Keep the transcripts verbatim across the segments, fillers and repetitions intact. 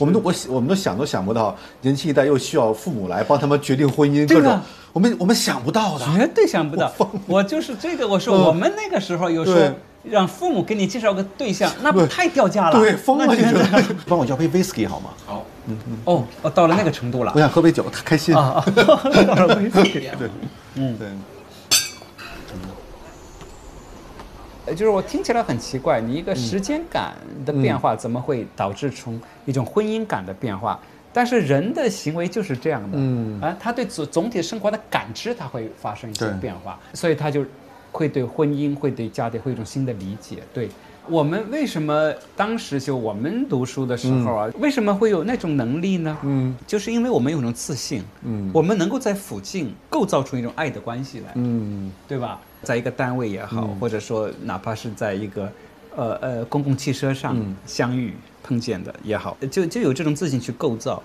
我们都我我们都想都想不到，年轻一代又需要父母来帮他们决定婚姻各种，我们我们想不到的，绝对想不到。我就是这个，我说我们那个时候有时候让父母给你介绍个对象，那不太掉价了，对，疯了。帮我叫杯 whisky 好吗？好，嗯嗯。哦，我到了那个程度了，我想喝杯酒，他开心啊。到了 whisky， 对，嗯对。就是我听起来很奇怪，你一个时间感的变化怎么会导致从一种婚姻感的变化？但是人的行为就是这样的，嗯啊，他对总总体生活的感知，他会发生一些变化，所以他就会对婚姻、会对家庭会有一种新的理解。对我们为什么当时就我们读书的时候啊，嗯、为什么会有那种能力呢？嗯，就是因为我们有一种自信，嗯，我们能够在附近构造出一种爱的关系来，嗯，对吧？ 在一个单位也好，嗯、或者说哪怕是在一个，呃呃公共汽车上相遇、嗯、碰见的也好，就就有这种自信去构造。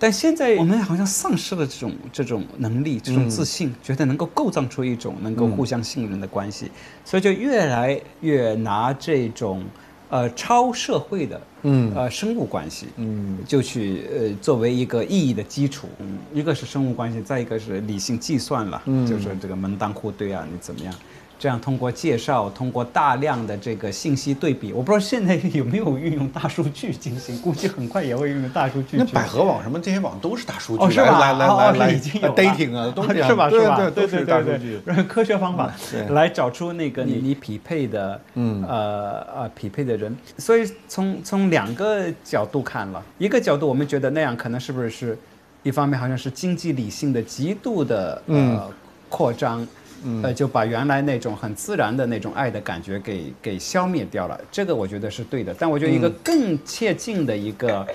但现在我们好像丧失了这种这种能力，这种自信，嗯、觉得能够构造出一种能够互相信任的关系，嗯、所以就越来越拿这种呃超社会的嗯呃生物关系嗯就去呃作为一个意义的基础。嗯，一个是生物关系，再一个是理性计算了，嗯，就是这个门当户对啊，你怎么样？这样通过介绍，通过大量的这个信息对比，我不知道现在有没有运用大数据进行，估计很快也会运用大数据。那百合网什么这些网都是大数据，哦是吧？来来来来，已经有 dating 啊，都是吧？是吧？对对对对，用科学方法来找出那个你你匹配的，嗯呃呃匹配的人。所以从从两个角度看了，一个角度我们觉得那样可能是不是是，一方面好像是经济理性的极度的呃扩张。嗯、呃，就把原来那种很自然的那种爱的感觉给给消灭掉了，这个我觉得是对的。但我觉得一个更切近的一个，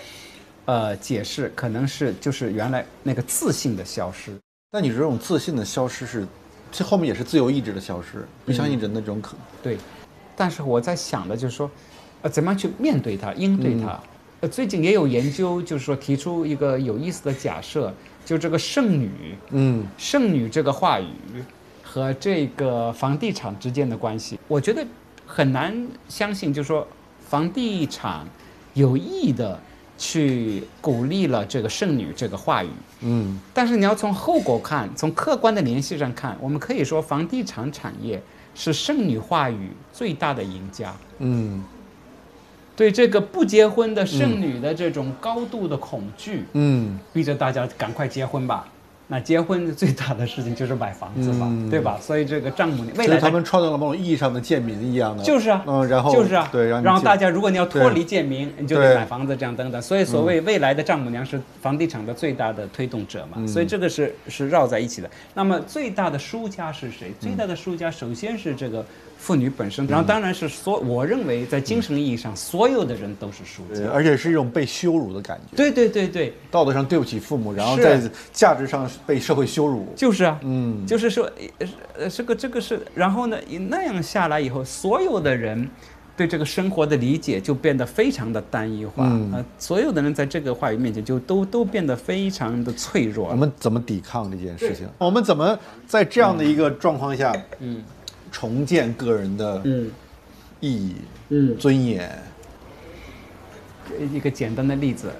嗯、呃，解释可能是就是原来那个自信的消失。但你这种自信的消失是，这后面也是自由意志的消失，不相信人的这种可能。嗯、对，但是我在想的就是说，呃，怎么样去面对它、应对它？嗯、呃，最近也有研究，就是说提出一个有意思的假设，就这个剩女，嗯，剩女这个话语。和这个房地产之间的关系，我觉得很难相信，就是说房地产有意的去鼓励了这个剩女这个话语。嗯，但是你要从后果看，从客观的联系上看，我们可以说房地产产业是剩女话语最大的赢家。嗯，对这个不结婚的剩女的这种高度的恐惧，嗯，逼着大家赶快结婚吧。 那结婚最大的事情就是买房子嘛，嗯、对吧？所以这个丈母娘，未来他们创造了某种意义上的贱民一样的，就是啊，嗯，然后就是啊，对，然后大家如果你要脱离贱民，你就得买房子这样等等。所以所谓未来的丈母娘是房地产的最大的推动者嘛，嗯、所以这个是是绕在一起的。那么最大的输家是谁？最大的输家首先是这个妇女本身，嗯、然后当然是所我认为在精神意义上、嗯、所有的人都是输家，而且是一种被羞辱的感觉。对对对对，道德上对不起父母，然后在价值上。 被社会羞辱就是啊，嗯，就是说，呃，这个这个是，然后呢，那样下来以后，所有的人对这个生活的理解就变得非常的单一化，嗯、呃，所有的人在这个话语面前就都都变得非常的脆弱。我们怎么抵抗这件事情？我们怎么在这样的一个状况下，嗯，重建个人的意义、嗯、尊严？一个简单的例子，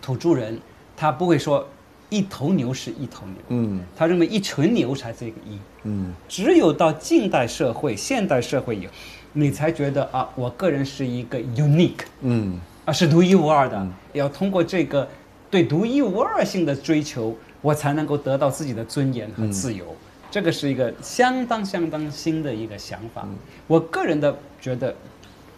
土著人他不会说。 一头牛是一头牛，嗯，他认为一群牛才是一个一，嗯，只有到近代社会、现代社会以后，你才觉得啊，我个人是一个 unique， 嗯，啊是独一无二的，嗯、要通过这个对独一无二性的追求，我才能够得到自己的尊严和自由。嗯、这个是一个相当相当新的一个想法。嗯、我个人的觉得，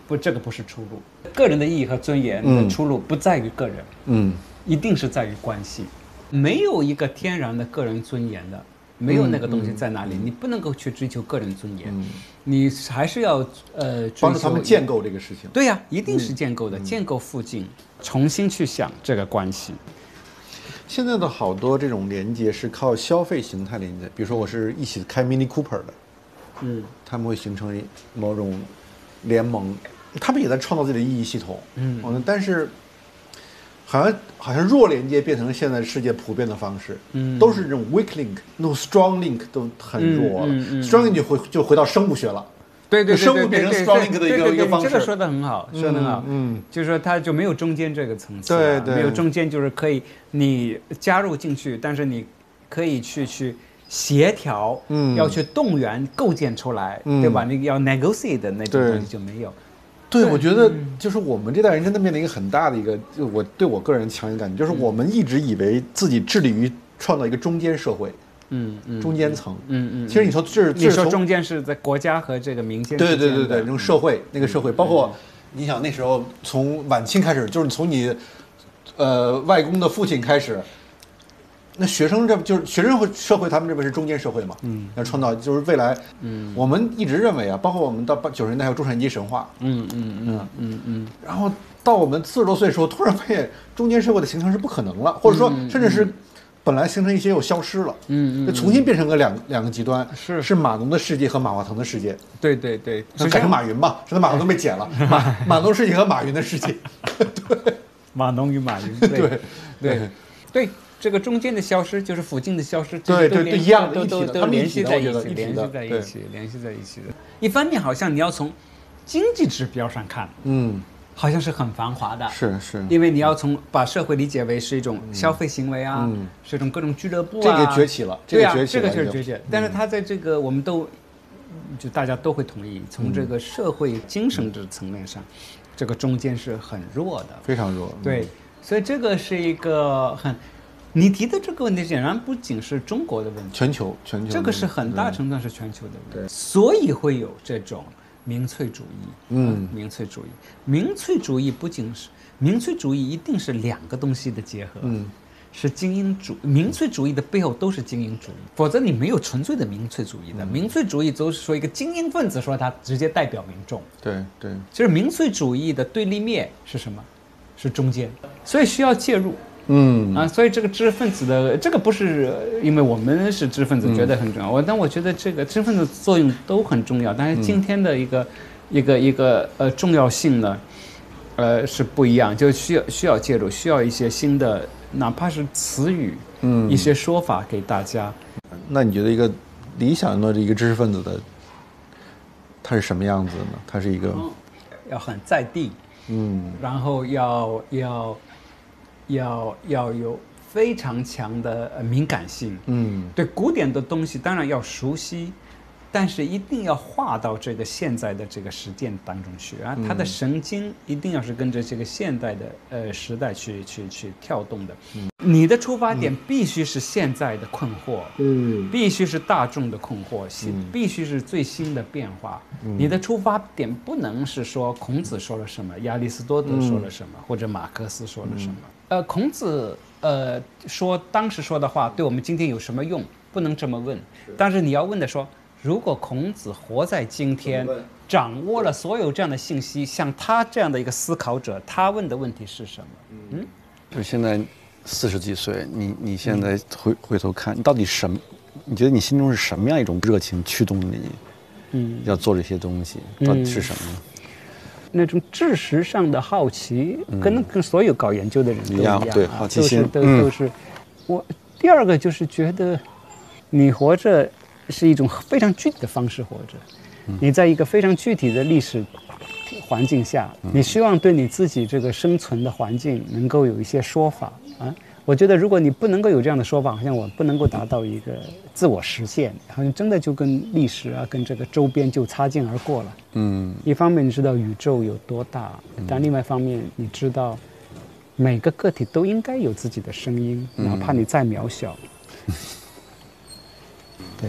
不，这个不是出路。个人的意义和尊严的出路不在于个人，嗯，一定是在于关系。 没有一个天然的个人尊严的，没有那个东西在哪里，嗯嗯、你不能够去追求个人尊严，嗯、你还是要呃帮助他们建构这个事情。对呀、啊，一定是建构的，嗯、建构附近，重新去想这个关系。现在的好多这种连接是靠消费形态连接，比如说我是一起开 Mini Cooper 的，嗯，他们会形成某种联盟，他们也在创造自己的意义系统，嗯，嗯，但是。 好像好像弱连接变成现在世界普遍的方式，嗯，都是这种 weak link， 那种 strong link 都很弱了、嗯嗯嗯、，strong link 就回就回到生物学了，对对，生物变成 Starlink 的一个一个方式。这个说的很好，说的很好，嗯，就是说它就没有中间这个层次，对对，没有中间，就是可以你加入进去，但是你可以去去协调，嗯，要去动员构建出来，对吧？那个要 negotiate 的那种东西就没有。对，我觉得就是我们这代人真的面临一个很大的一个，我对我个人强烈感觉，就是我们一直以为自己致力于创造一个中间社会。嗯嗯，中间层，嗯嗯，其实你从这，你说中间是在国家和这个民间，对对对对，那种社会，那个社会，包括你想那时候从晚清开始，就是从你，呃，外公的父亲开始，那学生这就是学生社会，他们这边是中间社会嘛，嗯，要创造就是未来，嗯，我们一直认为啊，包括我们到八九十年代还有中产阶级神话，嗯嗯嗯嗯嗯，然后到我们四十多岁的时候，突然发现中间社会的形成是不可能了，或者说甚至是。本来形成一些又消失了，嗯，就重新变成个两两个极端，是是马农的世界和马化腾的世界，对对对，改成马云吧，现在马化腾被剪了，马马农世界和马云的世界，对，马农与马云，对对对，这个中间的消失就是附近的消失，对对对，一样的，都都联系在一起，联系在一起，联系在一起的。一方面好像你要从经济指标上看，嗯。好像是很繁华的，是是，因为你要从把社会理解为是一种消费行为啊，嗯、是一种各种俱乐部啊，这个崛起了，这个崛起了，对啊，这个崛起了。嗯、但是它在这个我们都，就大家都会同意，从这个社会精神这层面上，嗯、这个中间是很弱的，非常弱。嗯、对，所以这个是一个很，你提的这个问题显然不仅是中国的问题，全球全球，这个是很大程度上是全球的问题，所以会有这种。民粹主义，嗯，民粹主义，民粹主义不仅是民粹主义，一定是两个东西的结合，嗯，是精英主民粹主义的背后都是精英主义，否则你没有纯粹的民粹主义的。嗯、民粹主义都是说一个精英分子说他直接代表民众，对对，其实民粹主义的对立面是什么？是中间，所以需要介入。嗯啊，所以这个知识分子的这个不是因为我们是知识分子觉得很重要，我、嗯、但我觉得这个知识分子作用都很重要，但是今天的一个、嗯、一个一个呃重要性呢，呃是不一样，就需要需要介入，需要一些新的哪怕是词语，嗯，一些说法给大家。那你觉得一个理想的一个知识分子的，他是什么样子呢？他是一个、嗯、要很在地，嗯，然后要要。要要有非常强的敏感性，嗯，对古典的东西当然要熟悉，但是一定要化到这个现在的这个实践当中去啊，他的神经一定要是跟着这个现代的呃时代去去去跳动的，嗯，你的出发点必须是现在的困惑，嗯，必须是大众的困惑，嗯，必须是最新的变化，嗯，你的出发点不能是说孔子说了什么，亚里士多德说了什么，嗯，或者马克思说了什么。嗯呃，孔子呃说当时说的话对我们今天有什么用？不能这么问。但是你要问的说，如果孔子活在今天，掌握了所有这样的信息，像他这样的一个思考者，他问的问题是什么？嗯，就现在四十几岁，你你现在回回头看，你到底什么？你觉得你心中是什么样一种热情驱动你？嗯，要做这些东西，到底是什么？嗯嗯那种知识上的好奇，跟跟所有搞研究的人都一样，对，好奇心都都是。我第二个就是觉得，你活着是一种非常具体的方式活着，你在一个非常具体的历史环境下，你希望对你自己这个生存的环境能够有一些说法啊。我觉得如果你不能够有这样的说法，好像我不能够达到一个自我实现，好像真的就跟历史啊，跟这个周边就擦肩而过了。嗯，一方面你知道宇宙有多大，但另外一方面你知道每个个体都应该有自己的声音，哪怕你再渺小。嗯、对，